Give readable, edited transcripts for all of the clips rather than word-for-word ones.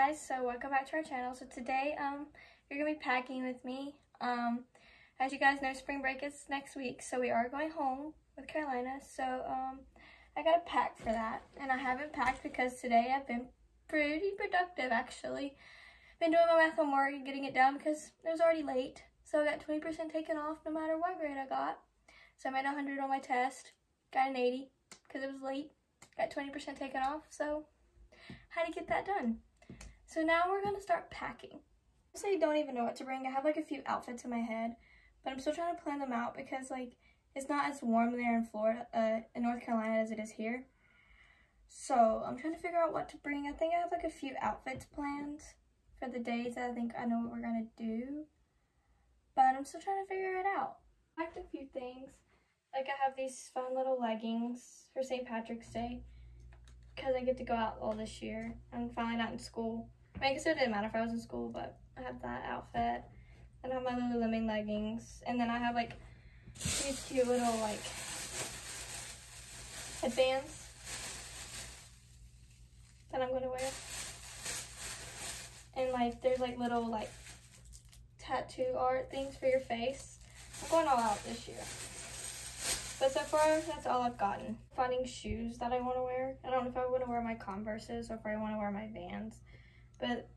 Hi guys, so welcome back to our channel. So today you're gonna be packing with me. As you guys know, spring break is next week, so we are going home with Carolina. So I gotta pack for that, and I haven't packed because today I've been pretty productive. Actually, been doing my math homework and getting it down because it was already late, so I got 20% taken off no matter what grade I got. So I made 100 on my test, got an 80 because it was late, got 20% taken off, so I had to get that done. So now we're gonna start packing. I don't even know what to bring. I have like a few outfits in my head, but I'm still trying to plan them out because like it's not as warm there in Florida, in North Carolina as it is here. So I'm trying to figure out what to bring. I think I have like a few outfits planned for the days that I think I know what we're gonna do, but I'm still trying to figure it out. I packed a few things. Like I have these fun little leggings for St. Patrick's Day because I get to go out all this year. I'm finally not in school. I guess it didn't matter if I was in school, but I have that outfit, and I have my Lululemon leggings, and then I have like these cute little like headbands that I'm gonna wear, and like there's like little like tattoo art things for your face. I'm going all out this year, but so far that's all I've gotten. Finding shoes that I want to wear. I don't know if I want to wear my Converses or if I want to wear my Vans. But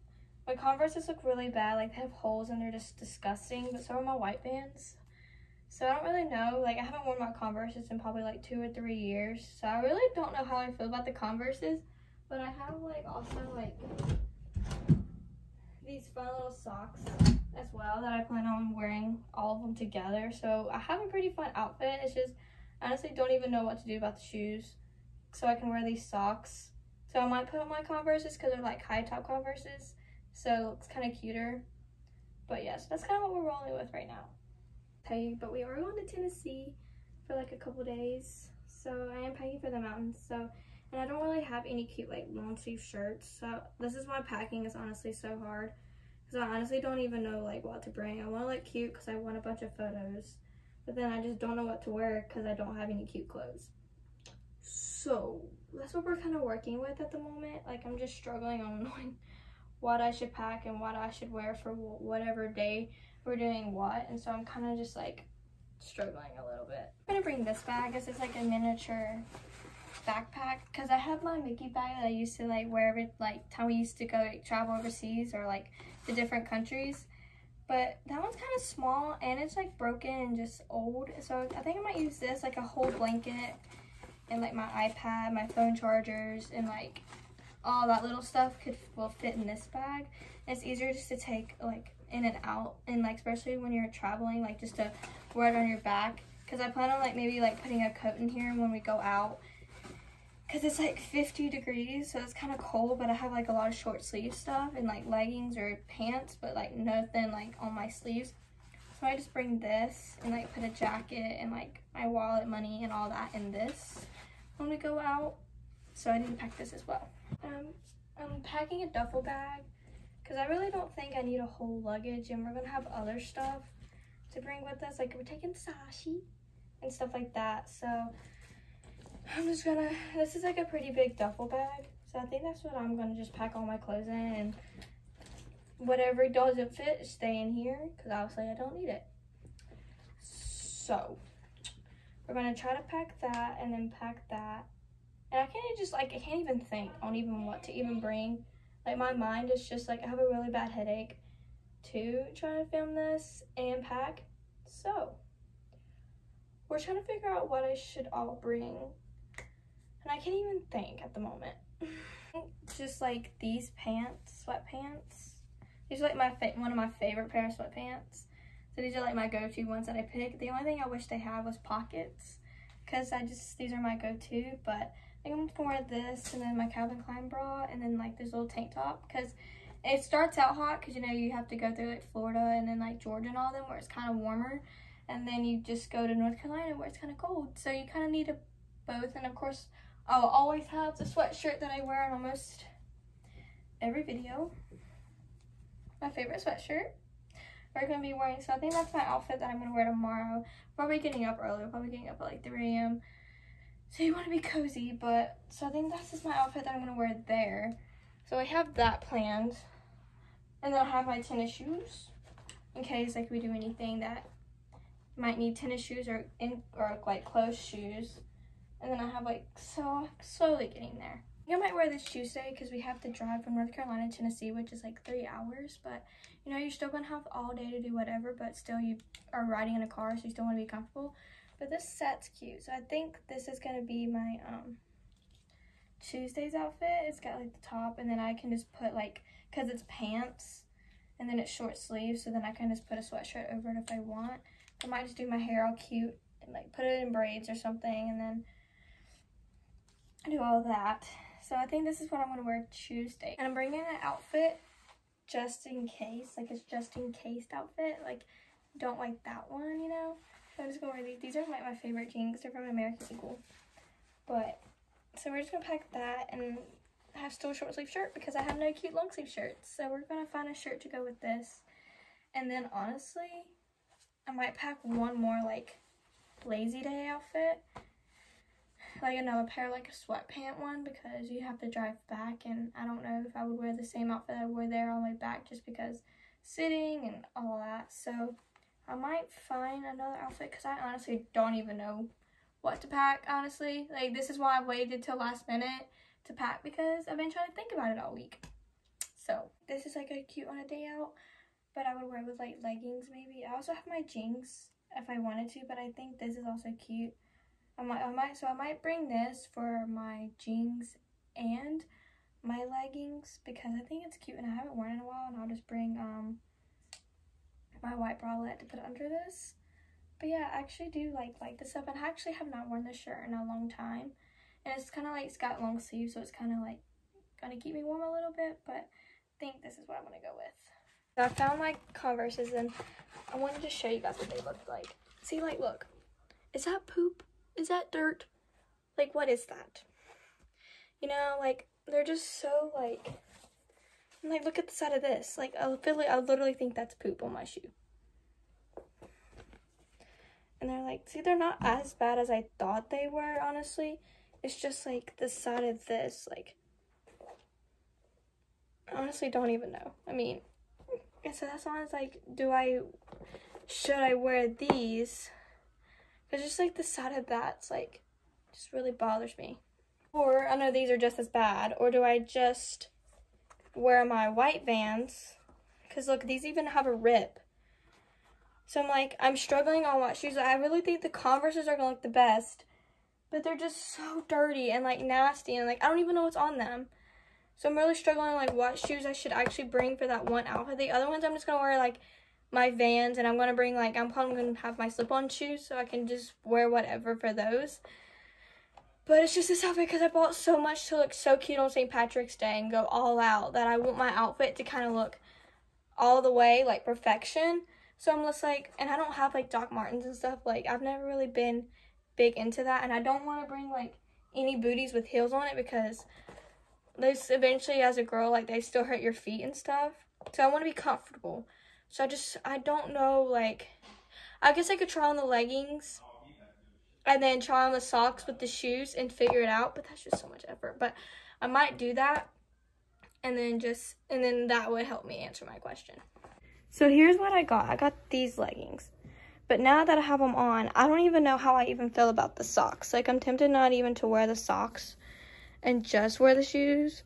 my Converses look really bad, like they have holes and they're just disgusting, but so are my white Vans. So I don't really know, like I haven't worn my Converses in probably like 2 or 3 years. So I really don't know how I feel about the Converses, but I have like also like these fun little socks as well that I plan on wearing all of them together. So I have a pretty fun outfit. It's just, I honestly don't even know what to do about the shoes. So I can wear these socks. So I might put on my Converses because they're like high top Converses, so it looks kind of cuter. But yeah, so that's kind of what we're rolling with right now. Okay, but we are going to Tennessee for like a couple days, so I am packing for the mountains. So, and I don't really have any cute like long sleeve shirts, so this is why packing is honestly so hard, because I honestly don't even know like what to bring. I want to look cute because I want a bunch of photos, but then I just don't know what to wear because I don't have any cute clothes. So that's what we're kind of working with at the moment. Like I'm just struggling on knowing what I should pack and what I should wear for whatever day we're doing what, and so I'm kind of just like struggling a little bit. I'm gonna bring this bag. I guess it's like a miniature backpack because I have my Mickey bag that I used to like wear every like time we used to go like, travel overseas or like to different countries, but that one's kind of small and it's like broken and just old, so I think I might use this like a whole blanket and like my iPad, my phone chargers, and like all that little stuff will fit in this bag. And it's easier just to take like in and out, and like especially when you're traveling, like just to wear it on your back. Cause I plan on like maybe like putting a coat in here when we go out. Cause it's like 50 degrees, so it's kind of cold, but I have like a lot of short sleeve stuff and like leggings or pants, but like nothing like on my sleeves. So I just bring this and like put a jacket and like my wallet, money, and all that in this when we go out. So I need to pack this as well. I'm packing a duffel bag because I really don't think I need a whole luggage, and we're gonna have other stuff to bring with us. Like we're taking sashi and stuff like that. So I'm just gonna, this is like a pretty big duffel bag. So I think that's what I'm gonna just pack all my clothes in, and whatever doesn't fit, stay in here because obviously I don't need it. So we're gonna try to pack that and then pack that, and I can't even think on even what to even bring. Like my mind is just like, I have a really bad headache to try to film this and pack. So we're trying to figure out what I should all bring, and I can't even think at the moment. Just like these pants, sweatpants. These are like one of my favorite pair of sweatpants. So these are like my go-to ones that I pick. The only thing I wish they had was pockets, because these are my go-to. But I think I'm gonna wear this, and then my Calvin Klein bra, and then like this little tank top, because it starts out hot, because you know you have to go through like Florida and then like Georgia and all them where it's kind of warmer, and then you just go to North Carolina where it's kind of cold. So you kind of need both, and of course I'll always have the sweatshirt that I wear in almost every video. My favorite sweatshirt we're gonna be wearing. So I think that's my outfit that I'm gonna wear tomorrow. Probably getting up early, probably getting up at like 3 AM so you want to be cozy. But so I think that's just my outfit that I'm gonna wear there. So I have that planned. And then I have my tennis shoes in case like we do anything that might need tennis shoes or like closed shoes. And then I have like, so I'm slowly getting there. I might wear this Tuesday because we have to drive from North Carolina to Tennessee, which is like 3 hours, but you know, you're still gonna have all day to do whatever, but still you are riding in a car, so you still want to be comfortable. But this set's cute, so I think this is gonna be my Tuesday's outfit. It's got like the top, and then I can just put like, because it's pants and then it's short sleeves, so then I can just put a sweatshirt over it if I want. I might just do my hair all cute and like put it in braids or something, and then I do all that. So I think this is what I'm gonna wear Tuesday. And I'm bringing an outfit just in case, like it's just in case outfit. Like, don't like that one, you know? So I'm just gonna wear these. These are like my favorite jeans. They're from American Eagle. But, so we're just gonna pack that, and I have still a short sleeve shirt because I have no cute long sleeve shirts. So we're gonna find a shirt to go with this. And then honestly, I might pack one more like lazy day outfit. Like another pair, like a sweatpant one, because you have to drive back, and I don't know if I would wear the same outfit I wore there all the way back just because sitting and all that. So I might find another outfit because I honestly don't even know what to pack, honestly. Like, this is why I waited till last minute to pack, because I've been trying to think about it all week. So this is like a cute on a day out, but I would wear it with like leggings maybe. I also have my jeans if I wanted to, but I think this is also cute. I might bring this for my jeans and my leggings because I think it's cute and I haven't worn it in a while, and I'll just bring my white bralette to put under this. But yeah, I actually do like this stuff, and I actually have not worn this shirt in a long time, and it's kind of like, it's got long sleeves, so it's kind of like gonna keep me warm a little bit, but I think this is what I'm gonna go with. So I found my Converses, and I wanted to show you guys what they look like. See, like, look, is that poop? Is that dirt? Like, what is that? You know, like, they're just so, like, I'm like, look at the side of this. Like, I literally think that's poop on my shoe. And they're like, see, they're not as bad as I thought they were, honestly. It's just, like, the side of this, like, I honestly don't even know. I mean, and so that's why I was like, should I wear these? It's just like the side of that's like, just really bothers me. Or I know these are just as bad. Or do I just wear my white Vans? Because look, these even have a rip. So I'm like, I'm struggling on what shoes. I really think the Converses are gonna look the best, but they're just so dirty and like nasty, and like I don't even know what's on them. So I'm really struggling on like what shoes I should actually bring for that one outfit. The other ones I'm just gonna wear like my Vans, and I'm gonna bring like, I'm probably gonna have my slip-on shoes, so I can just wear whatever for those. But it's just this outfit because I bought so much to look so cute on St. Patrick's Day and go all out, that I want my outfit to kind of look all the way like perfection. So I'm just like, and I don't have like Doc Martens and stuff. Like, I've never really been big into that, and I don't want to bring like any booties with heels on it because those eventually, as a girl, like they still hurt your feet and stuff. So I want to be comfortable. So I don't know, like, I guess I could try on the leggings and then try on the socks with the shoes and figure it out, but that's just so much effort. But I might do that, and then that would help me answer my question. So here's what I got. I got these leggings, but now that I have them on, I don't even know how I even feel about the socks. Like, I'm tempted not even to wear the socks and just wear the shoes,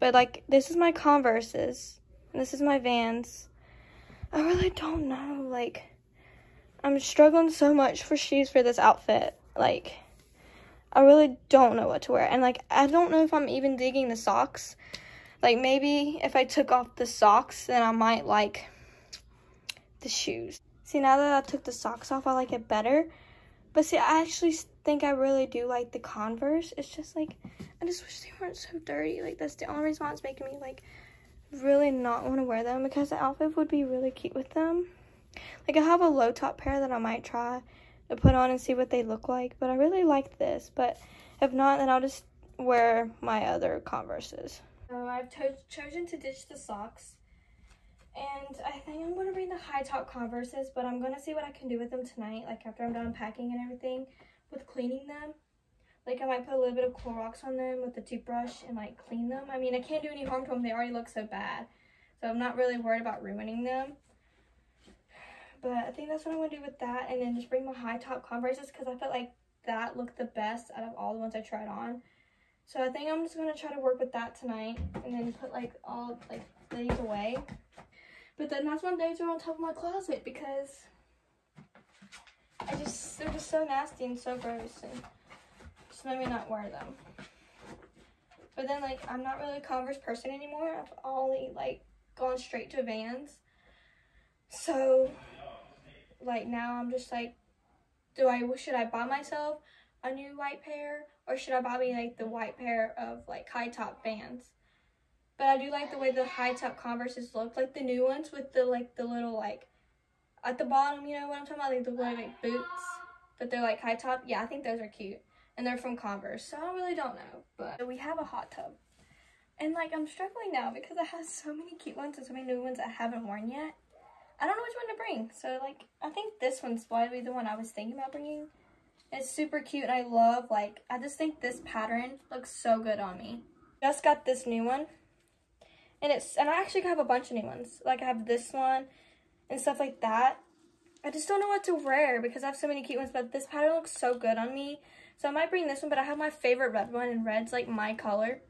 but like, this is my Converses and this is my Vans. I really don't know, like, I'm struggling so much for shoes for this outfit. Like, I really don't know what to wear, and like, I don't know if I'm even digging the socks. Like, maybe if I took off the socks, then I might like the shoes. See, now that I took the socks off, I like it better. But see, I actually think I really do like the Converse. It's just like, I just wish they weren't so dirty. Like, that's the only reason why it's making me like really not want to wear them, because the outfit would be really cute with them. Like, I have a low top pair that I might try to put on and see what they look like, but I really like this. But if not, then I'll just wear my other Converses. So I've chosen to ditch the socks, and I think I'm going to bring the high top Converses, but I'm going to see what I can do with them tonight, like after I'm done packing and everything with cleaning them. Like, I might put a little bit of Clorox on them with a toothbrush and, like, clean them. I mean, I can't do any harm to them. They already look so bad. So I'm not really worried about ruining them. But I think that's what I'm going to do with that. And then just bring my high top Converses because I felt like that looked the best out of all the ones I tried on. So I think I'm just going to try to work with that tonight. And then put, like, all, like, these away. But then that's when those are on top of my closet because they're just so nasty and so gross. And just made me not wear them. But then, like, I'm not really a Converse person anymore. I've only, like, gone straight to Vans. So, like, now I'm just like, should I buy myself a new white pair? Or should I buy me, like, the white pair of, like, high-top Vans? But I do like the way the high-top Converses look. Like, the new ones with the, like, the little, like, at the bottom, you know what I'm talking about? Like, the little, like, boots. But they're, like, high-top. Yeah, I think those are cute. And they're from Converse, so I really don't know. But we have a hot tub. And, like, I'm struggling now because I have so many cute ones and so many new ones I haven't worn yet. I don't know which one to bring. So, like, I think this one's probably the one I was thinking about bringing. It's super cute and I love, like, I just think this pattern looks so good on me. Just got this new one. And I actually have a bunch of new ones. Like, I have this one and stuff like that. I just don't know what to wear because I have so many cute ones. But this pattern looks so good on me. So I might bring this one, but I have my favorite red one, and red's, like, my color.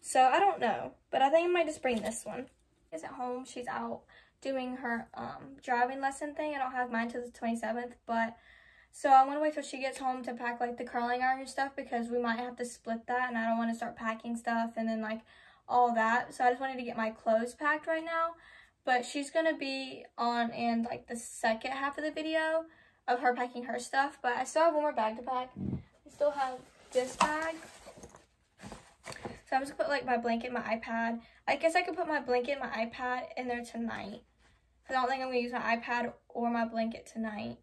So I don't know, but I think I might just bring this one. She's at home. She's out doing her driving lesson thing. I don't have mine till the 27th, but so I want to wait till she gets home to pack, like, the curling iron and stuff because we might have to split that, and I don't want to start packing stuff and then, like, all that. So I just wanted to get my clothes packed right now, but she's going to be on in, like, the second half of the video of her packing her stuff, but I still have one more bag to pack. I still have this bag, so I'm just gonna put, like, my blanket, my iPad. I guess I could put my blanket, my iPad in there tonight, because I don't think I'm gonna use my iPad or my blanket tonight.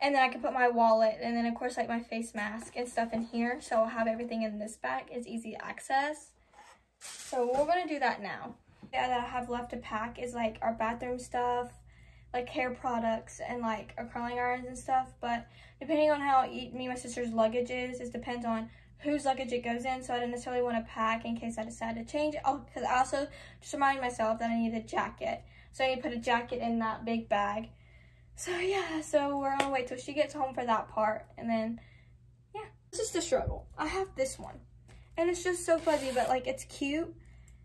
And then I can put my wallet, and then of course, like, my face mask and stuff in here. So I'll have everything in this bag. It's easy access. So we're gonna do that now. Yeah, that I have left to pack is, like, our bathroom stuff, like, hair products and, like, our curling irons and stuff. But depending on how me and my sister's luggage is, it depends on whose luggage it goes in. So I didn't necessarily want to pack in case I decide to change it. Oh, because I also just reminded myself that I need a jacket. So I need to put a jacket in that big bag. So, yeah. So we're going to wait till she gets home for that part. And then, yeah. It's just a struggle. I have this one. And it's just so fuzzy, but, like, it's cute.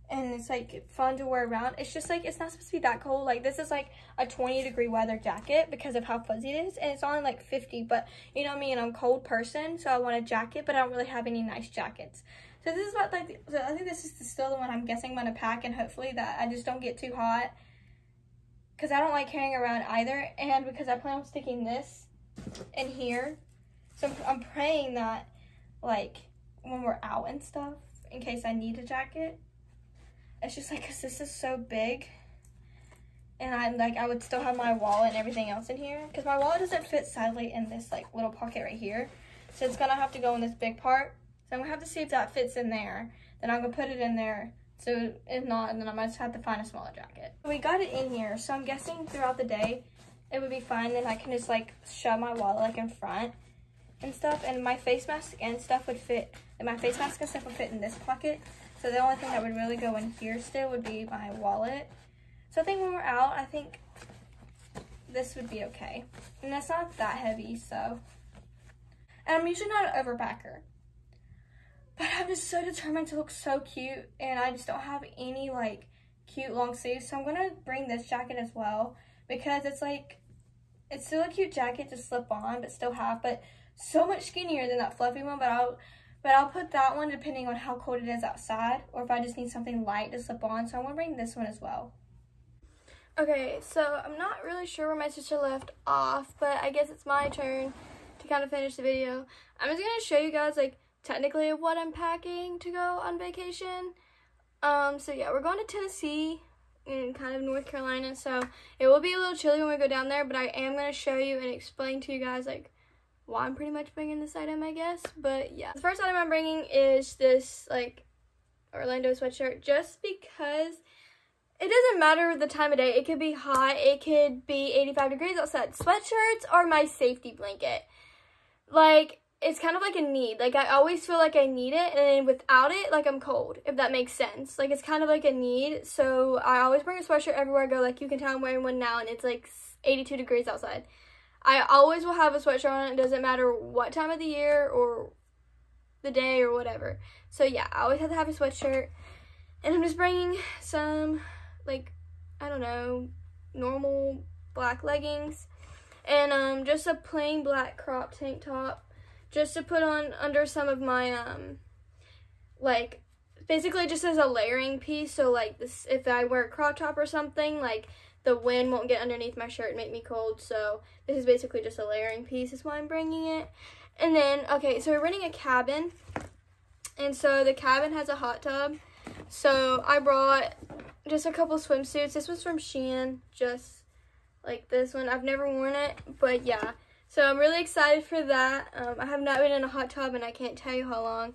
And it's, like, fun to wear around. It's just, like, it's not supposed to be that cold. Like, this is, like, a 20-degree weather jacket because of how fuzzy it is. And it's only, like, 50. But, you know me, and I'm a cold person. So, I want a jacket. But I don't really have any nice jackets. So, this is about, like, so I think this is still the one I'm guessing I'm going to pack. And hopefully that I just don't get too hot. Because I don't like carrying around either. And because I plan on sticking this in here. So, I'm praying that, like, when we're out and stuff, in case I need a jacket. It's just like, because this is so big, and I'm like, I would still have my wallet and everything else in here because my wallet doesn't fit, sadly, in this, like, little pocket right here. So it's gonna have to go in this big part. So I'm gonna have to see if that fits in there. Then I'm gonna put it in there. So if not, and then I might just have to find a smaller jacket. We got it in here, so I'm guessing throughout the day it would be fine. Then I can just, like, shove my wallet, like, in front and stuff, and my face mask and stuff would fit. And my face mask and stuff would fit in this pocket. So the only thing that would really go in here still would be my wallet. So I think when we're out, I think this would be okay. And it's not that heavy, so. And I'm usually not an overpacker. But I'm just so determined to look so cute. And I just don't have any, like, cute long sleeves. So I'm going to bring this jacket as well. Because it's, like, it's still a cute jacket to slip on, but still have. But so much skinnier than that fluffy one. But I'll put that one depending on how cold it is outside, or if I just need something light to slip on. So I'm gonna bring this one as well. Okay, so I'm not really sure where my sister left off, but I guess it's my turn to kind of finish the video. I'm just gonna show you guys, like, technically what I'm packing to go on vacation. So yeah, we're going to Tennessee and kind of North Carolina, so it will be a little chilly when we go down there, but I am gonna show you and explain to you guys, like, well, I'm pretty much bringing this item, I guess, but yeah. The first item I'm bringing is this, like, Orlando sweatshirt, just because it doesn't matter the time of day. It could be hot. It could be 85 degrees outside. Sweatshirts are my safety blanket. Like, it's kind of like a need. Like, I always feel like I need it, and without it, like, I'm cold, if that makes sense. Like, it's kind of like a need, so I always bring a sweatshirt everywhere I go. Like, you can tell I'm wearing one now, and it's, like, 82 degrees outside. I always will have a sweatshirt on. It doesn't matter what time of the year or the day or whatever. So, yeah, I always have to have a sweatshirt, and I'm just bringing some, like, I don't know, normal black leggings, and just a plain black crop tank top, just to put on under some of my, like, basically just as a layering piece, so, like, this, if I wear a crop top or something, like, the wind won't get underneath my shirt and make me cold, so this is basically just a layering piece is why I'm bringing it. And then, okay, so we're renting a cabin, and so the cabin has a hot tub, so I brought just a couple swimsuits. This one's from Shein, just like this one. I've never worn it, but yeah. So I'm really excited for that. I have not been in a hot tub, and I can't tell you how long.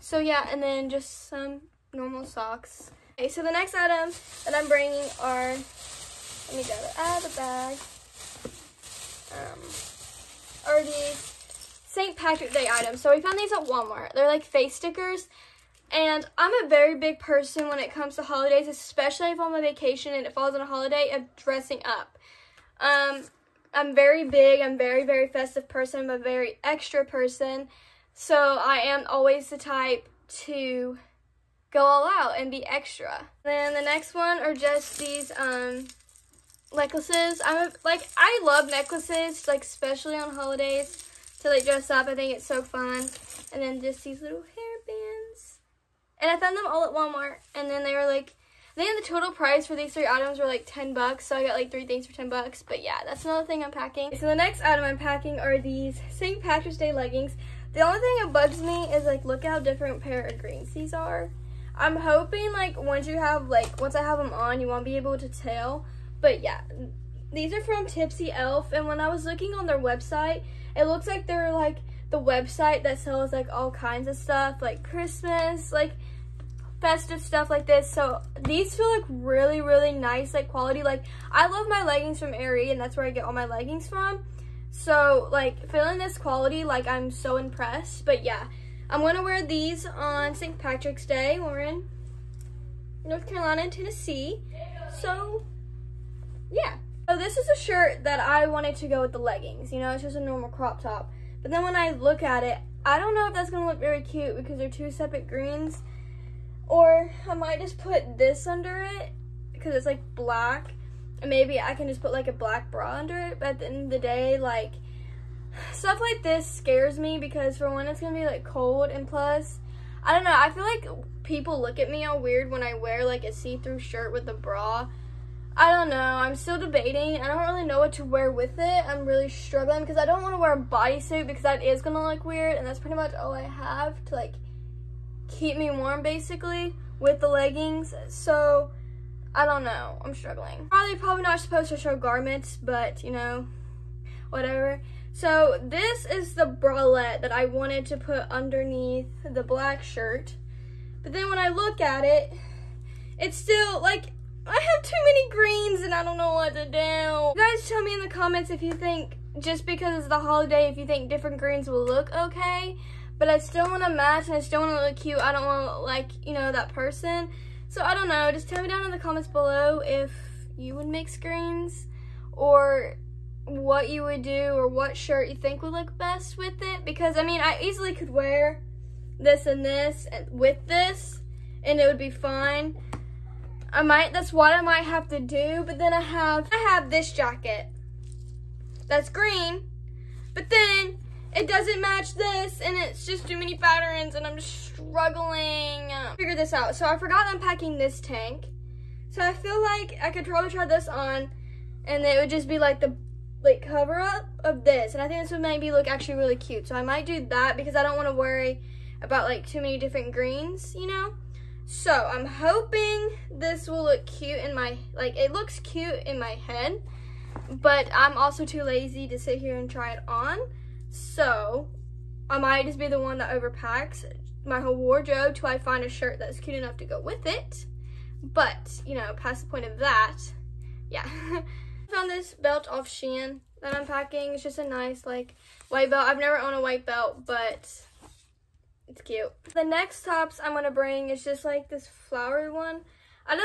So yeah, and then just some normal socks. Okay, so the next item that I'm bringing are, let me grab it out of the bag, are these St. Patrick's Day items. So we found these at Walmart. They're like face stickers, and I'm a very big person when it comes to holidays, especially if I'm on vacation and it falls on a holiday, of dressing up. I'm very big, I'm very festive person, I'm a very extra person, so I am always the type to go all out and be extra. Then the next one are just these necklaces. I love necklaces, like, especially on holidays, to like dress up. I think it's so fun. And then just these little hairbands, and I found them all at Walmart, and then they were like, I think the total price for these three items were like $10, so I got like three things for $10. But yeah, that's another thing I'm packing. So the next item I'm packing are these St. Patrick's Day leggings. The only thing that bugs me is, like, look how different pair of greens these are. I'm hoping, like, once I have them on, you won't be able to tell. But yeah, these are from Tipsy Elf, and when I was looking on their website, it looks like they're like the website that sells like all kinds of stuff, like Christmas, like festive stuff like this. So these feel like really nice, like quality. Like, I love my leggings from Aerie, and that's where I get all my leggings from, so like feeling this quality, like, I'm so impressed. But yeah, I'm gonna wear these on St. Patrick's Day. We're in North Carolina and Tennessee, so yeah. So this is a shirt that I wanted to go with the leggings, you know, it's just a normal crop top, but then when I look at it, I don't know if that's gonna look very cute because they're two separate greens. Or I might just put this under it because it's like black, and maybe I can just put like a black bra under it. But at the end of the day, like, stuff like this scares me because, for one, it's gonna be like cold, and plus, I don't know, I feel like people look at me all weird when I wear like a see-through shirt with a bra. I don't know, I'm still debating. I don't really know what to wear with it. I'm really struggling because I don't want to wear a bodysuit because that is gonna look weird, and that's pretty much all I have to, like, keep me warm basically with the leggings. So I don't know, I'm struggling. Probably not supposed to show garments, but you know, whatever. So this is the bralette that I wanted to put underneath the black shirt, but then when I look at it, it's still like, I have too many greens and I don't know what to do. You guys tell me in the comments if you think, just because it's the holiday, if you think different greens will look okay. But I still want to match, and I still want to look cute. I don't want to look like, you know, that person. So I don't know. Just tell me down in the comments below if you would mix greens, or what you would do, or what shirt you think would look best with it. Because, I mean, I easily could wear this and this with this, and it would be fine. That's what I might have to do. But then I have this jacket that's green, but then it doesn't match this, and it's just too many patterns, and I'm just struggling to figure this out. So I forgot unpacking this tank. So I feel like I could probably try this on, and it would just be like the cover up of this. And I think this would maybe look actually really cute. So I might do that because I don't want to worry about like too many different greens, you know? So I'm hoping this will look cute in my, like, it looks cute in my head, but I'm also too lazy to sit here and try it on. So I might just be the one that overpacks my whole wardrobe till I find a shirt that's cute enough to go with it. But, you know, past the point of that, yeah. I found this belt off Shein. that I'm packing. It's just a nice, like, white belt. I've never owned a white belt, but it's cute. The next tops I'm going to bring is just, like, this flowery one. I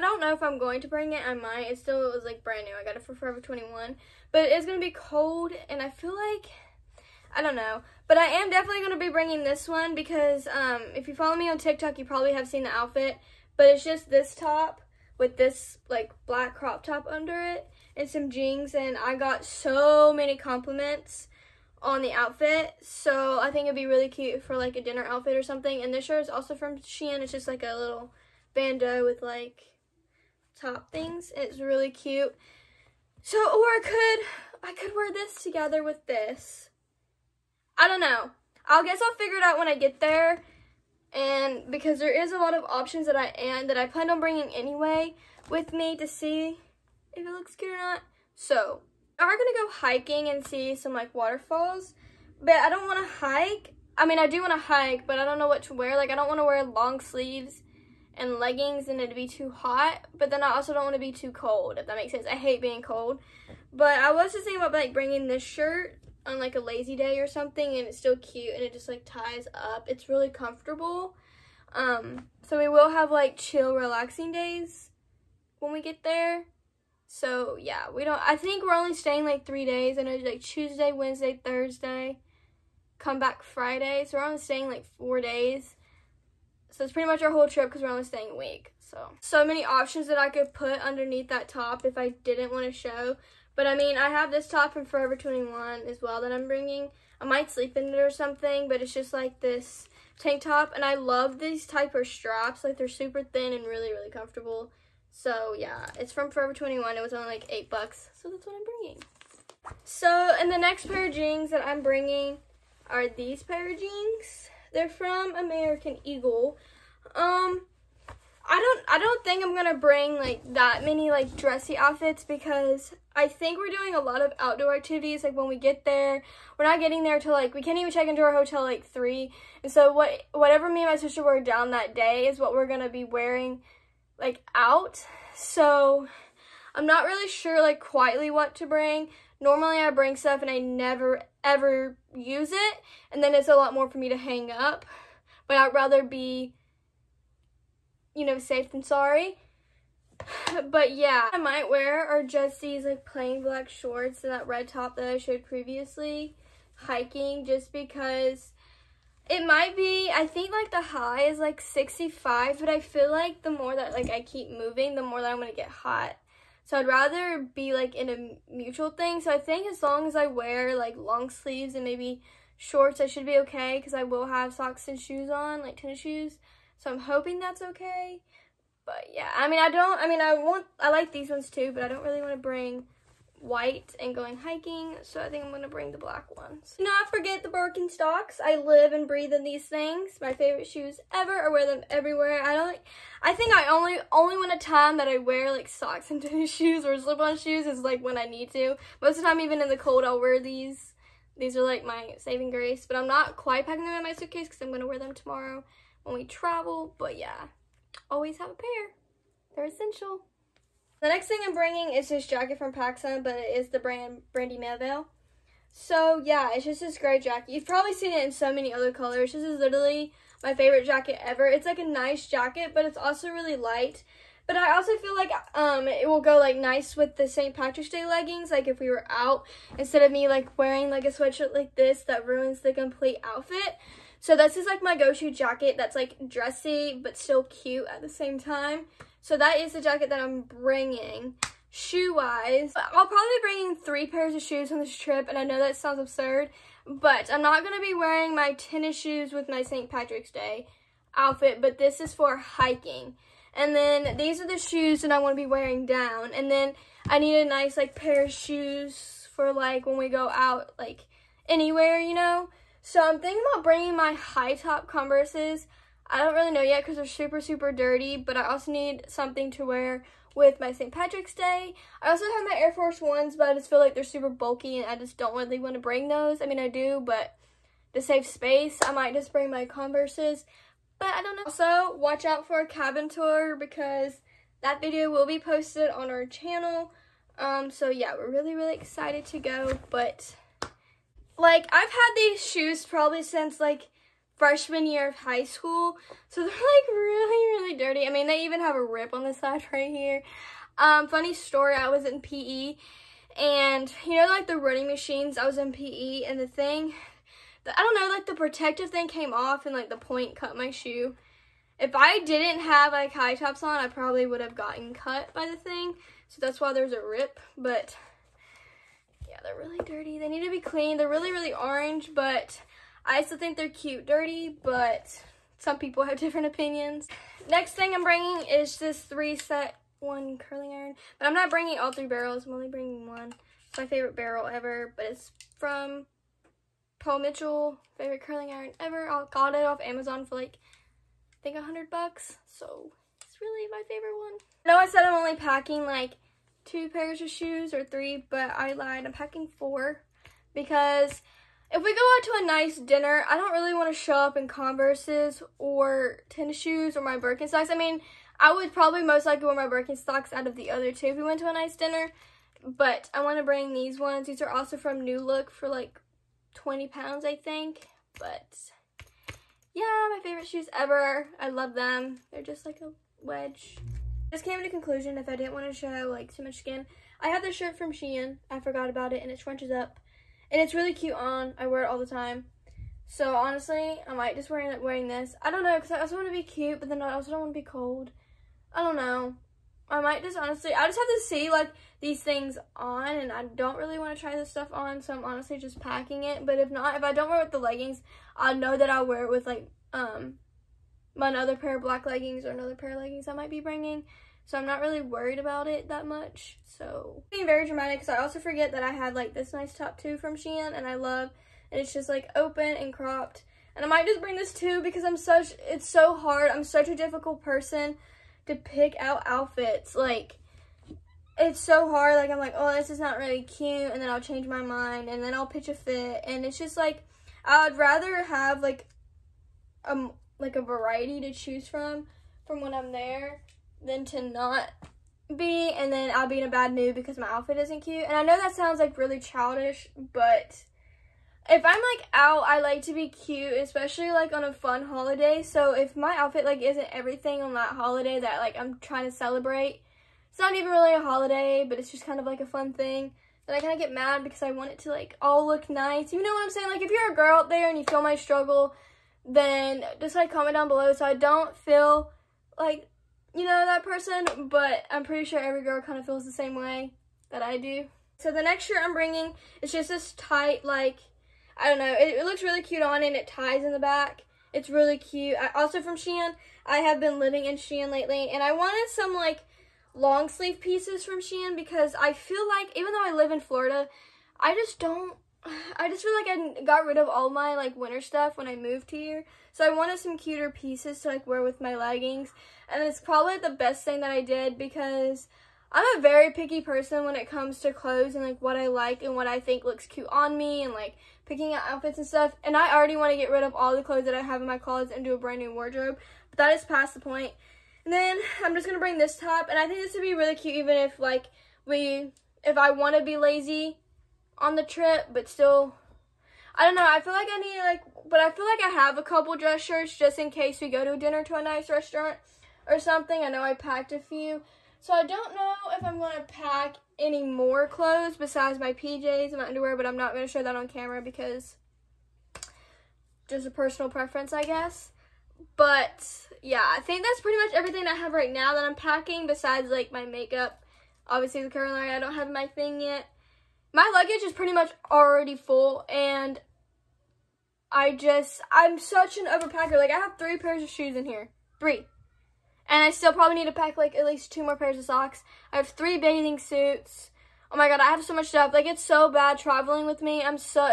don't know if I'm going to bring it. I might. It was, like, brand new. I got it for Forever 21. But it is going to be cold, and I feel like, I don't know. But I am definitely going to be bringing this one because if you follow me on TikTok, you probably have seen the outfit. But it's just this top with this, like, black crop top under it and some jeans. And I got so many compliments on the outfit. So I think it'd be really cute for, like, a dinner outfit or something. And this shirt is also from Shein. It's just, like, a little bandeau with, like, top things. It's really cute. So, or I could wear this together with this. I don't know. I guess I'll figure it out when I get there. And because there is a lot of options that I planned on bringing anyway with me to see if it looks cute or not. So, we're going to go hiking and see some, like, waterfalls. But I don't want to hike. I mean, I do want to hike, but I don't know what to wear. Like, I don't want to wear long sleeves and leggings and it'd be too hot, but then I also don't want to be too cold, if that makes sense. I hate being cold. But I was just thinking about, like, bringing this shirt on, like, a lazy day or something, and it's still cute and it just, like, ties up. It's really comfortable. So we will have, like, chill, relaxing days when we get there. So yeah, I think we're only staying, like, 3 days. I know, like, Tuesday, Wednesday, Thursday, come back Friday. So we're only staying, like, 4 days. So it's pretty much our whole trip because we're only staying a week. So many options that I could put underneath that top if I didn't want to show. But, I mean, I have this top from Forever 21 as well that I'm bringing. I might sleep in it or something, but it's just, like, this tank top. And I love these type of straps. Like, they're super thin and really, really comfortable. So, yeah, it's from Forever 21. It was only, like, $8. So that's what I'm bringing. So, and the next pair of jeans that I'm bringing are these pair of jeans. They're from American Eagle. I don't think I'm gonna bring, like, that many, like, dressy outfits because I think we're doing a lot of outdoor activities. Like, when we get there, we're not getting there till, like, we can't even check into our hotel, like, 3. And so whatever me and my sister were down that day is what we're gonna be wearing, like, out. So I'm not really sure, like, quietly what to bring. Normally I bring stuff and I never ever use it, and then it's a lot more for me to hang up. But I'd rather be, you know, safe than sorry. But yeah, I might wear are just these, like, plain black shorts and that red top that I showed previously hiking, just because it might be, I think, like, the high is, like, 65, but I feel like the more that, like, I keep moving, the more that I'm gonna get hot. So I'd rather be, like, in a mutual thing. So I think as long as I wear, like, long sleeves and maybe shorts, I should be okay, because I will have socks and shoes on, like, tennis shoes. So I'm hoping that's okay. But yeah, I like these ones too, but I don't really want to bring white and going hiking. So I think I'm going to bring the black ones. Do not forget the Birkenstocks. I live and breathe in these things. My favorite shoes ever. I wear them everywhere. I think the only one time that I wear, like, socks and tennis shoes or slip-on shoes is, like, when I need to. Most of the time, even in the cold, I'll wear these. These are, like, my saving grace, but I'm not quite packing them in my suitcase because I'm going to wear them tomorrow when we travel. But yeah, always have a pair. They're essential. The next thing I'm bringing is this jacket from PacSun, but it is the brand Brandy Melville. So yeah, it's just this gray jacket. You've probably seen it in so many other colors. This is literally my favorite jacket ever. It's, like, a nice jacket, but it's also really light. But I also feel like it will go, like, nice with the St. Patrick's Day leggings. Like, if we were out, instead of me, like, wearing, like, a sweatshirt like this that ruins the complete outfit. So this is, like, my go-to jacket that's, like, dressy but still cute at the same time. So that is the jacket that I'm bringing. Shoe-wise, I'll probably be bringing 3 pairs of shoes on this trip, and I know that sounds absurd, but I'm not going to be wearing my tennis shoes with my St. Patrick's Day outfit, but this is for hiking. And then these are the shoes that I want to be wearing down, and then I need a nice, like, pair of shoes for, like, when we go out, like, anywhere, you know? So I'm thinking about bringing my high-top Converses. I don't really know yet because they're super, super dirty, but I also need something to wear with my St. Patrick's Day. I also have my Air Force Ones, but I just feel like they're super bulky, and I just don't really want to bring those. I mean, I do, but to save space, I might just bring my Converses, but I don't know. Also, watch out for a cabin tour because that video will be posted on our channel. So yeah, we're really excited to go, but like I've had these shoes probably since like freshman year of high school, so they're like really dirty. I mean, they even have a rip on the side right here. Funny story, I was in PE, and you know like the running machines, I was in PE, and the thing, I don't know, like the protective thing came off and like the point cut my shoe. If I didn't have like high tops on, I probably would have gotten cut by the thing, so that's why there's a rip. But yeah, they're really dirty, they need to be cleaned. They're really orange, but I still think they're cute dirty, but some people have different opinions. Next thing I'm bringing is this 3-set 1 curling iron, but I'm not bringing all 3 barrels, I'm only bringing one. It's my favorite barrel ever, but it's from Paul Mitchell, favorite curling iron ever. I got it off Amazon for like, I think $100, so it's really my favorite one. I know I said I'm only packing like 2 pairs of shoes or 3, but I lied, I'm packing 4, because if we go out to a nice dinner, I don't really want to show up in Converses or tennis shoes or my Birkenstocks. I mean, I would probably most likely wear my Birkenstocks out of the other 2 if we went to a nice dinner. But I want to bring these ones. These are also from New Look for like £20, I think. But yeah, my favorite shoes ever. I love them. They're just like a wedge. Just came to a conclusion if I didn't want to show like too much skin. I have this shirt from Shein. I forgot about it, and it scrunches up. And it's really cute on. I wear it all the time. So honestly, I might just end up wearing this. I don't know, because I also want to be cute, but then I also don't want to be cold. I don't know. I might just honestly, I just have to see like these things on, and I don't really want to try this stuff on, so I'm honestly just packing it. But if not, if I don't wear it with the leggings, I know that I'll wear it with like my other pair of black leggings or another pair of leggings I might be bringing. So I'm not really worried about it that much. So being very dramatic, because I also forget that I had like this nice top too from Shein, and I love, and it's just like open and cropped. And I might just bring this too, because it's so hard. I'm such a difficult person to pick out outfits. Like, it's so hard. Like, I'm like, oh, this is not really cute, and then I'll change my mind, and then I'll pitch a fit. And it's just like, I'd rather have like a variety to choose from when I'm there, than to not be, and then I'll be in a bad mood because my outfit isn't cute. And I know that sounds like really childish, but if I'm like out, I like to be cute, especially like on a fun holiday. So if my outfit like isn't everything on that holiday that like I'm trying to celebrate, it's not even really a holiday, but it's just kind of like a fun thing, then I kind of get mad because I want it to like all look nice. You know what I'm saying? Like, if you're a girl out there and you feel my struggle, then just like comment down below so I don't feel like, you know, that person. But I'm pretty sure every girl kind of feels the same way that I do. So the next shirt I'm bringing is just this tight, like, I don't know, it looks really cute on, and it ties in the back. It's really cute. Also from Shein. I have been living in Shein lately, and I wanted some like long sleeve pieces from Shein, because I feel like, even though I live in Florida, I just feel like I got rid of all my like winter stuff when I moved here. So I wanted some cuter pieces to like wear with my leggings. And it's probably the best thing that I did, because I'm a very picky person when it comes to clothes and like what I like and what I think looks cute on me, and like picking out outfits and stuff. And I already want to get rid of all the clothes that I have in my closet and do a brand new wardrobe, but that is past the point. And then I'm just going to bring this top, and I think this would be really cute even if like if I want to be lazy on the trip, but still, I don't know, I feel like I need like, but I feel like I have a couple dress shirts just in case we go to dinner to a nice restaurant or something. I know I packed a few, so I don't know if I'm going to pack any more clothes besides my PJs and my underwear, but I'm not going to show that on camera because just a personal preference, I guess. But yeah, I think that's pretty much everything I have right now that I'm packing, besides like my makeup, obviously the Caroline. I don't have my thing yet. My luggage is pretty much already full, and I'm such an overpacker. Like, I have 3 pairs of shoes in here. 3. And I still probably need to pack, like, at least 2 more pairs of socks. I have 3 bathing suits. Oh my god, I have so much stuff. Like, it's so bad traveling with me. It's so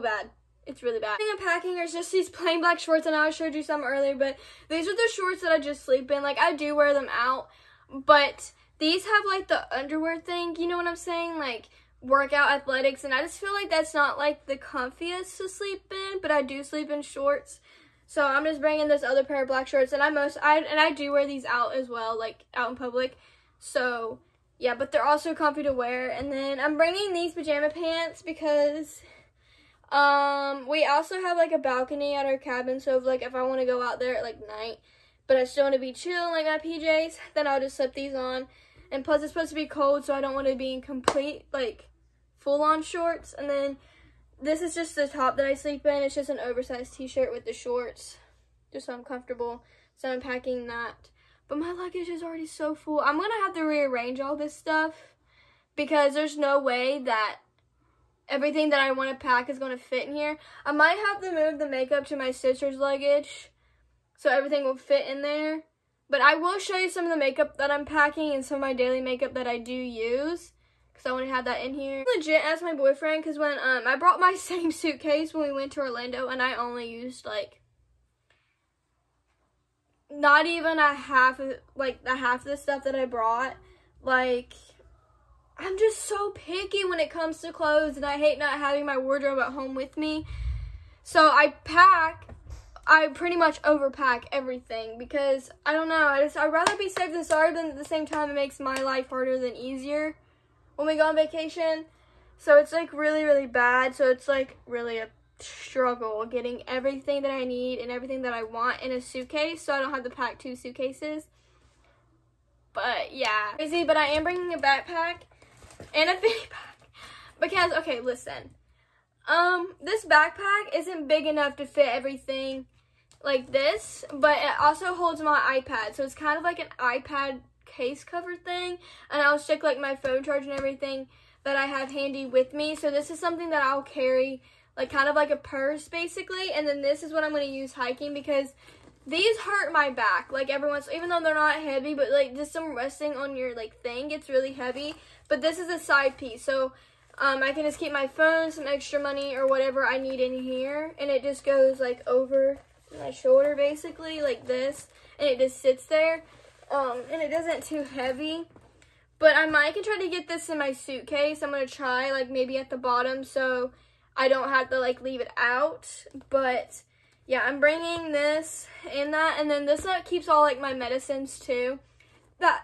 bad. It's really bad. The thing I'm packing is just these plain black shorts. I know I showed you some earlier, but these are the shorts that I just sleep in. Like, I do wear them out, but these have, like, the underwear thing. You know what I'm saying? Like, workout athletics, and I just feel like that's not like the comfiest to sleep in, but I do sleep in shorts. So I'm just bringing this other pair of black shorts, and I do wear these out as well, like out in public. So yeah, but they're also comfy to wear. And then I'm bringing these pajama pants because we also have like a balcony at our cabin, so if, like, if I want to go out there at like night but I still want to be chill in like my PJs, then I'll just slip these on. And plus it's supposed to be cold, so I don't want to be in complete like full-on shorts. And then this is just the top that I sleep in. It's just an oversized t-shirt with the shorts, just so I'm comfortable. So I'm packing that. But my luggage is already so full. I'm going to have to rearrange all this stuff because there's no way that everything that I want to pack is going to fit in here. I might have to move the makeup to my sister's luggage so everything will fit in there. But I will show you some of the makeup that I'm packing and some of my daily makeup that I do use, because I want to have that in here. I legit asked my boyfriend, because when I brought my same suitcase when we went to Orlando, and I only used like not even a half of like the half of the stuff that I brought. Like, I'm just so picky when it comes to clothes, and I hate not having my wardrobe at home with me. So I pretty much overpack everything because I don't know. I'd rather be safe than sorry, but at the same time it makes my life harder than easier when we go on vacation. So it's like really, really bad. So it's like really a struggle getting everything that I need and everything that I want in a suitcase, so I don't have to pack two suitcases. But yeah, crazy. But I am bringing a backpack and a fanny pack because, okay, listen, this backpack isn't big enough to fit everything like this, but it also holds my iPad, so it's kind of like an iPad case cover thing, and I'll stick like my phone charge and everything that I have handy with me. So this is something that I'll carry like kind of like a purse basically. And then this is what I'm going to use hiking because these hurt my back like every once, even though they're not heavy, but like just some resting on your like thing gets really heavy. But this is a side piece, so I can just keep my phone, some extra money or whatever I need in here, and it just goes like over my shoulder basically like this, and it just sits there. And it isn't too heavy, but I might can try to get this in my suitcase. I'm going to try like maybe at the bottom so I don't have to like leave it out. But yeah, I'm bringing this and that, and then this keeps all like my medicines too that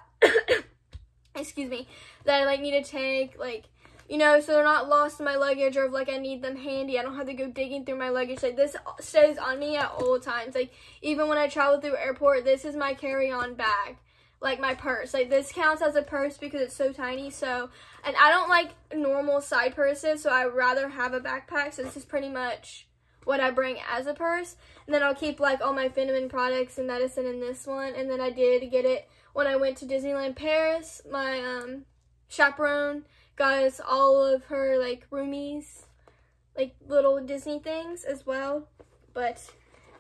excuse me, that I like need to take, like, you know, so they're not lost in my luggage, or if like I need them handy, I don't have to go digging through my luggage. Like, this stays on me at all times. Like, even when I travel through airport, this is my carry-on bag, like my purse. Like, this counts as a purse because it's so tiny. So, and I don't like normal side purses, so I'd rather have a backpack. So this is pretty much what I bring as a purse. And then I'll keep like all my Fenumin products and medicine in this one. And then I did get it when I went to Disneyland Paris. My chaperone got us all of her like roomies, like little Disney things as well. But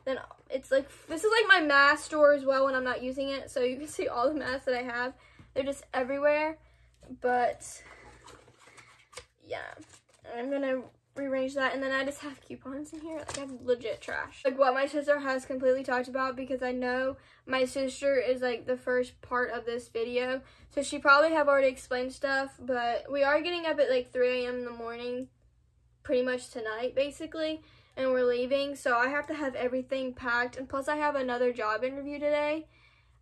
then it's like, this is like my mask store as well when I'm not using it, so you can see all the masks that I have. They're just everywhere. But yeah, I'm gonna rearrange that. And then I just have coupons in here. Like, I have legit trash, like what my sister has completely talked about, because I know my sister is like the first part of this video, so she probably have already explained stuff. But we are getting up at like 3 a.m. in the morning pretty much tonight basically, and we're leaving, so I have to have everything packed. And plus I have another job interview today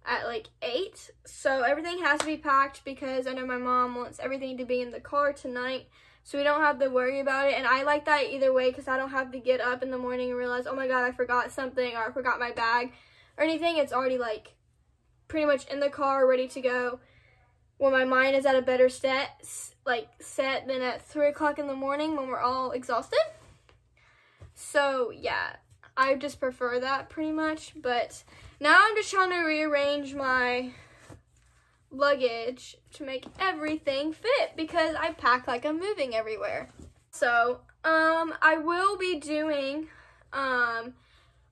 at like 8, so everything has to be packed because I know my mom wants everything to be in the car tonight, so we don't have to worry about it. And I like that either way, because I don't have to get up in the morning and realize, oh my god, I forgot something, or I forgot my bag or anything. It's already like pretty much in the car ready to go. When my mind is at a better set than at 3 o'clock in the morning when we're all exhausted. So yeah, I just prefer that pretty much. But now I'm just trying to rearrange my luggage to make everything fit because I pack like I'm moving everywhere. So I will be doing on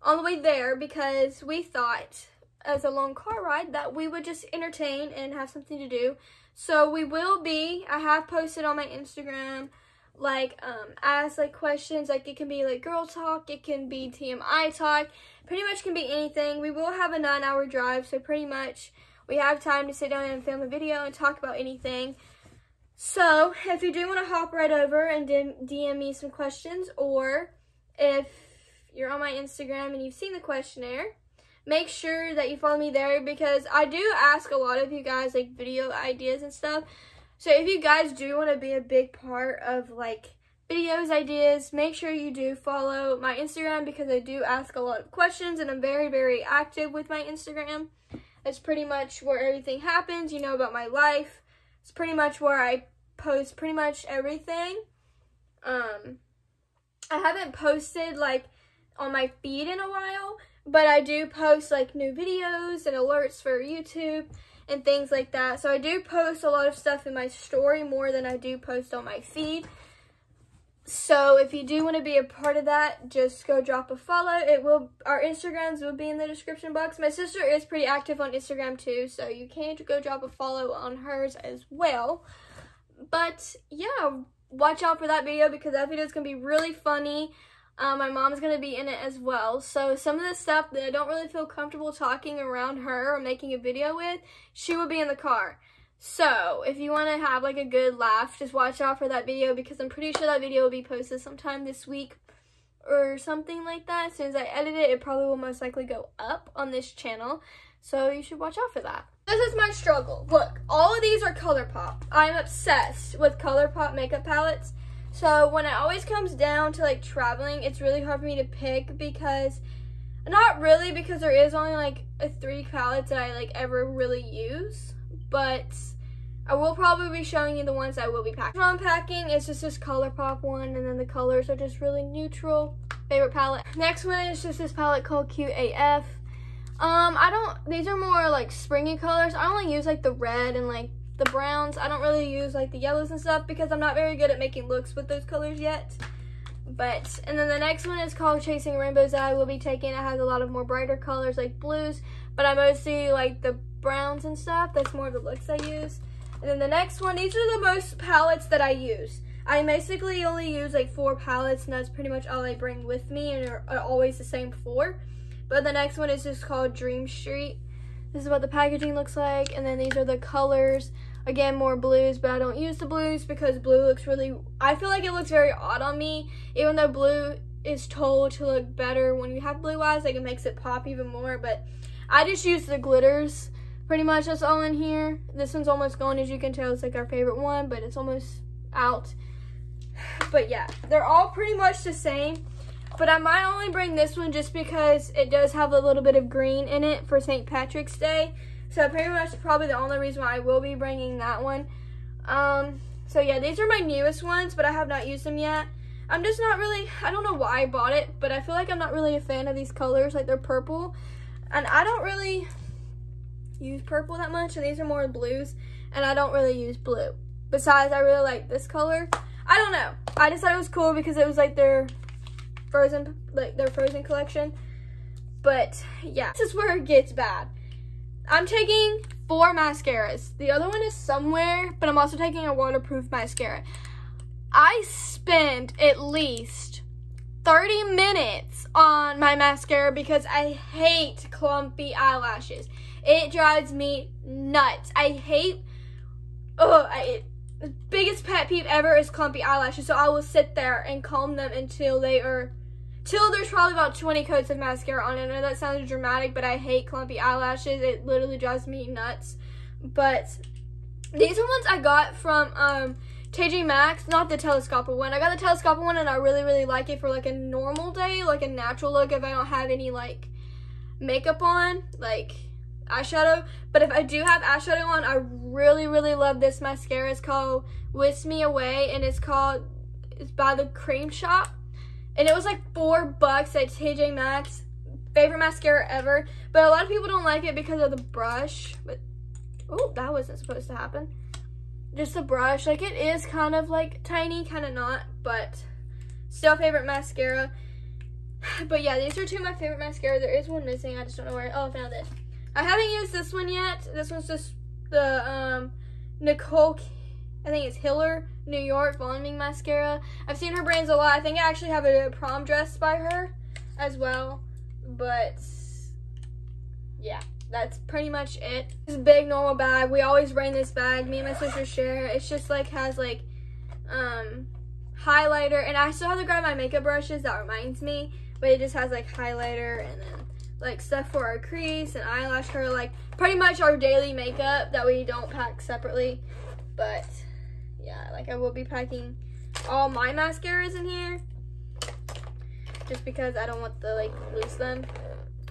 the way there, because we thought as a long car ride that we would just entertain and have something to do. So we will be, I have posted on my Instagram like ask like questions, like it can be like girl talk, it can be TMI talk, pretty much can be anything. We will have a 9-hour drive, so pretty much we have time to sit down and film a video and talk about anything. So if you do want to hop right over and DM me some questions, or if you're on my Instagram and you've seen the questionnaire, make sure that you follow me there, because I do ask a lot of you guys like video ideas and stuff. So if you guys do want to be a big part of like videos ideas, make sure you do follow my Instagram, because I do ask a lot of questions and I'm very, very active with my Instagram. That's pretty much where everything happens, you know, about my life. It's pretty much where I post pretty much everything. I haven't posted like on my feed in a while, but I do post like new videos and alerts for YouTube and things like that. So I do post a lot of stuff in my story more than I do post on my feed. So if you do want to be a part of that, just go drop a follow. It will, our Instagrams will be in the description box. My sister is pretty active on Instagram too, so you can go drop a follow on hers as well. But yeah, watch out for that video, because that video is going to be really funny. My mom's going to be in it as well. So some of the stuff that I don't really feel comfortable talking around her or making a video with, she will be in the car. So if you want to have like a good laugh, just watch out for that video, because I'm pretty sure that video will be posted sometime this week or something like that. As soon as I edit it, it probably will most likely go up on this channel. So you should watch out for that. This is my struggle. Look, all of these are ColourPop. I'm obsessed with ColourPop makeup palettes. So when it always comes down to like traveling, it's really hard for me to pick, because not really, because there is only like three palettes that I like ever really use, but I will probably be showing you the ones I will be packing. What I'm packing is just this ColourPop one, and then the colors are just really neutral. Favorite palette. Next one is just this palette called Cute AF. These are more like springy colors. I only use like the red and like the browns. I don't really use like the yellows and stuff, because I'm not very good at making looks with those colors yet. But, and then the next one is called Chasing Rainbow's Eye. We'll be taking, it has a lot of more brighter colors like blues, but I mostly like the browns and stuff. That's more of the looks I use. And then the next one, these are the most palettes that I use. I basically only use like 4 palettes, and that's pretty much all I bring with me, and are always the same 4. But the next one is just called Dream Street. This is what the packaging looks like. And then these are the colors. Again, more blues, but I don't use the blues because blue looks really, I feel like it looks very odd on me. Even though blue is told to look better when you have blue eyes, like it makes it pop even more. But I just use the glitters. Pretty much that's all in here. This one's almost gone, as you can tell. It's like our favorite one, but it's almost out. But yeah, they're all pretty much the same. But I might only bring this one just because it does have a little bit of green in it for St. Patrick's Day. So pretty much probably the only reason why I will be bringing that one. So yeah, these are my newest ones, but I have not used them yet. I'm just not really, I don't know why I bought it, but I feel like I'm not really a fan of these colors. Like, they're purple, and I don't really use purple that much. And these are more blues, and I don't really use blue. Besides, I really like this color. I don't know. I just thought it was cool because it was like their Frozen, like their Frozen collection. But yeah, this is where it gets bad. I'm taking 4 mascaras. The other one is somewhere, but I'm also taking a waterproof mascara. I spend at least 30 minutes on my mascara because I hate clumpy eyelashes. It drives me nuts. I hate, the biggest pet peeve ever is clumpy eyelashes. So I will sit there and comb them until they are, till there's probably about 20 coats of mascara on it. I know that sounds dramatic, but I hate clumpy eyelashes. It literally drives me nuts. But these are ones I got from TJ Maxx, not the telescopic one. I got the telescopic one, and I really like it for like a normal day, like a natural look, if I don't have any like makeup on, like eyeshadow. But if I do have eyeshadow on, I really love this mascara. It's called Whisk Me Away, and it's by the Cream Shop, and it was like $4 at TJ Maxx. Favorite mascara ever, but a lot of people don't like it because of the brush. But oh, that wasn't supposed to happen. Just the brush, like it is kind of like tiny, kind of not, but still favorite mascara. But yeah, these are 2 of my favorite mascara. There is one missing, I just don't know where. Oh, I found it. I haven't used this one yet. This one's just the Nicole, I think it's Hiller, New York Voluming Mascara. I've seen her brands a lot. I think I actually have a prom dress by her as well. But yeah, that's pretty much it. This big normal bag. We always bring this bag. Me and my sister share. It's just like has like highlighter. And I still have to grab my makeup brushes. That reminds me. But it just has like highlighter and then like stuff for our crease and eyelash curler, like pretty much our daily makeup that we don't pack separately. But yeah, like I will be packing all my mascaras in here just because I don't want to like lose them.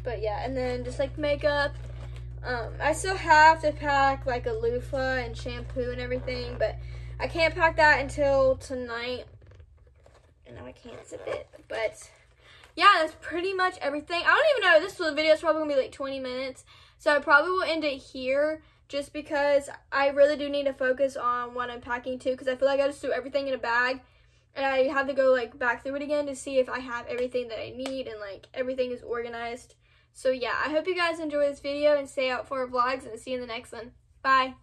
But yeah, and then just like makeup, I still have to pack like a loofah and shampoo and everything, but I can't pack that until tonight. And now I can't zip it, but yeah, that's pretty much everything. I don't even know, this video is probably gonna be like 20 minutes, so I probably will end it here just because I really do need to focus on what I'm packing too, because I feel like I just threw everything in a bag and I have to go like back through it again to see if I have everything that I need and like everything is organized. So yeah, I hope you guys enjoy this video and stay out for our vlogs, and I'll see you in the next one. Bye.